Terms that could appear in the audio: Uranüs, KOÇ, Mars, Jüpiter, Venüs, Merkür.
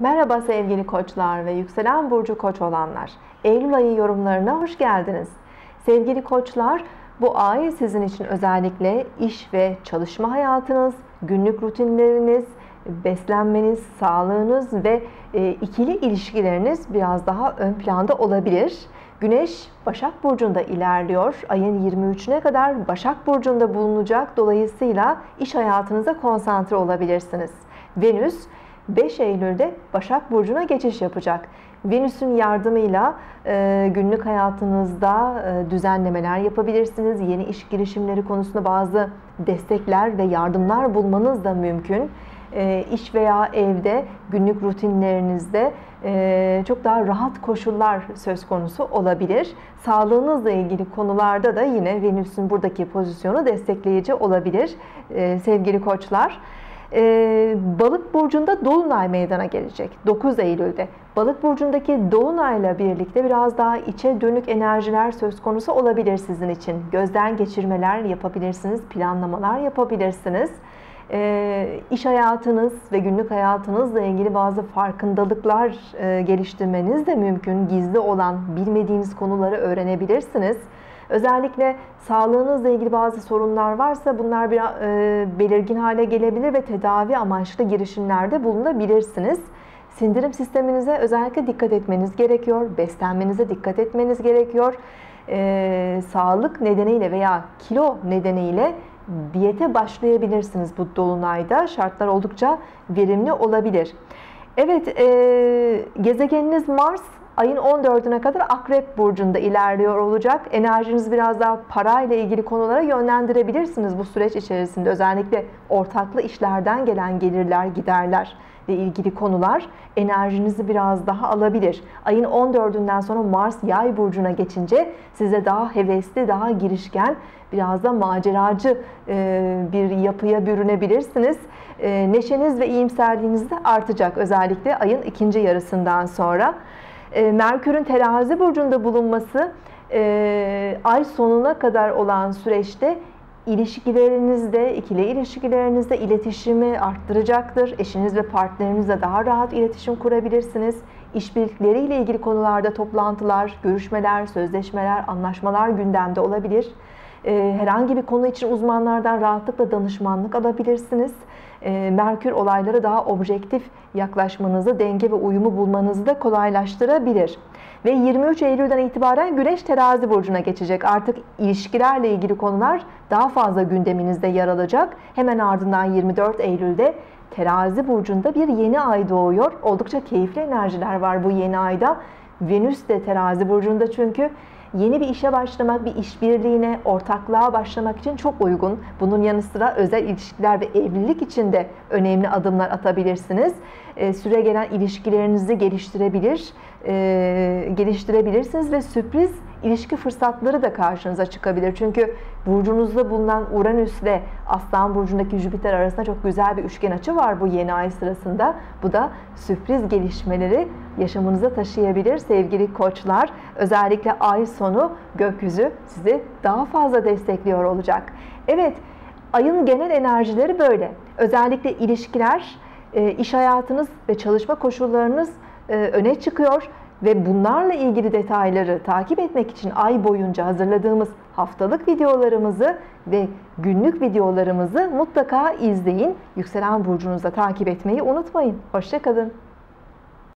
Merhaba sevgili koçlar ve yükselen burcu koç olanlar. Eylül ayı yorumlarına hoş geldiniz. Sevgili koçlar, bu ay sizin için özellikle iş ve çalışma hayatınız, günlük rutinleriniz, beslenmeniz, sağlığınız ve ikili ilişkileriniz biraz daha ön planda olabilir. Güneş Başak Burcu'nda ilerliyor. Ayın 23'üne kadar Başak Burcu'nda bulunacak. Dolayısıyla iş hayatınıza konsantre olabilirsiniz. Venüs 5 Eylül'de Başak Burcu'na geçiş yapacak. Venüs'ün yardımıyla günlük hayatınızda düzenlemeler yapabilirsiniz. Yeni iş girişimleri konusunda bazı destekler ve yardımlar bulmanız da mümkün. İş veya evde günlük rutinlerinizde çok daha rahat koşullar söz konusu olabilir. Sağlığınızla ilgili konularda da yine Venüs'ün buradaki pozisyonu destekleyici olabilir sevgili koçlar. Balık burcunda dolunay meydana gelecek 9 Eylül'de. Balık burcundaki dolunayla birlikte biraz daha içe dönük enerjiler söz konusu olabilir sizin için. Gözden geçirmeler yapabilirsiniz, planlamalar yapabilirsiniz. İş hayatınız ve günlük hayatınızla ilgili bazı farkındalıklar geliştirmeniz de mümkün. Gizli olan, bilmediğiniz konuları öğrenebilirsiniz. Özellikle sağlığınızla ilgili bazı sorunlar varsa bunlar biraz belirgin hale gelebilir ve tedavi amaçlı girişimlerde bulunabilirsiniz. Sindirim sisteminize özellikle dikkat etmeniz gerekiyor. Beslenmenize dikkat etmeniz gerekiyor. Sağlık nedeniyle veya kilo nedeniyle diyete başlayabilirsiniz bu dolunayda. Şartlar oldukça verimli olabilir. Evet, gezegeniniz Mars. Ayın 14'üne kadar Akrep Burcu'nda ilerliyor olacak. Enerjinizi biraz daha parayla ilgili konulara yönlendirebilirsiniz bu süreç içerisinde. Özellikle ortaklı işlerden gelen gelirler, giderler ile ilgili konular enerjinizi biraz daha alabilir. Ayın 14'ünden sonra Mars Yay Burcu'na geçince size daha hevesli, daha girişken, biraz da maceracı bir yapıya bürünebilirsiniz. Neşeniz ve iyimserliğiniz de artacak özellikle ayın ikinci yarısından sonra. Merkür'ün Terazi burcunda bulunması ay sonuna kadar olan süreçte ilişkilerinizde, ikili ilişkilerinizde iletişimi arttıracaktır. Eşiniz ve partnerinizle daha rahat iletişim kurabilirsiniz. İşbirlikleriyle ilgili konularda toplantılar, görüşmeler, sözleşmeler, anlaşmalar gündemde olabilir. Herhangi bir konu için uzmanlardan rahatlıkla danışmanlık alabilirsiniz. Merkür olaylara daha objektif yaklaşmanızı, denge ve uyumu bulmanızı da kolaylaştırabilir. Ve 23 Eylül'den itibaren Güneş Terazi burcuna geçecek. Artık ilişkilerle ilgili konular daha fazla gündeminizde yer alacak. Hemen ardından 24 Eylül'de Terazi burcunda bir yeni ay doğuyor. Oldukça keyifli enerjiler var bu yeni ayda. Venüs de Terazi burcunda, çünkü yeni bir işe başlamak, bir işbirliğine, ortaklığa başlamak için çok uygun. Bunun yanı sıra özel ilişkiler ve evlilik için de önemli adımlar atabilirsiniz. Süregelen ilişkilerinizi geliştirebilirsiniz ve sürpriz ilişki fırsatları da karşınıza çıkabilir. Çünkü burcunuzda bulunan Uranüs ile Aslan burcundaki Jüpiter arasında çok güzel bir üçgen açı var bu yeni ay sırasında. Bu da sürpriz gelişmeleri yaşamınıza taşıyabilir sevgili koçlar. Özellikle ay sonu gökyüzü sizi daha fazla destekliyor olacak. Evet, ayın genel enerjileri böyle. Özellikle ilişkiler, iş hayatınız ve çalışma koşullarınız öne çıkıyor. Ve bunlarla ilgili detayları takip etmek için ay boyunca hazırladığımız haftalık videolarımızı ve günlük videolarımızı mutlaka izleyin. Yükselen burcunuza takip etmeyi unutmayın. Hoşça kalın.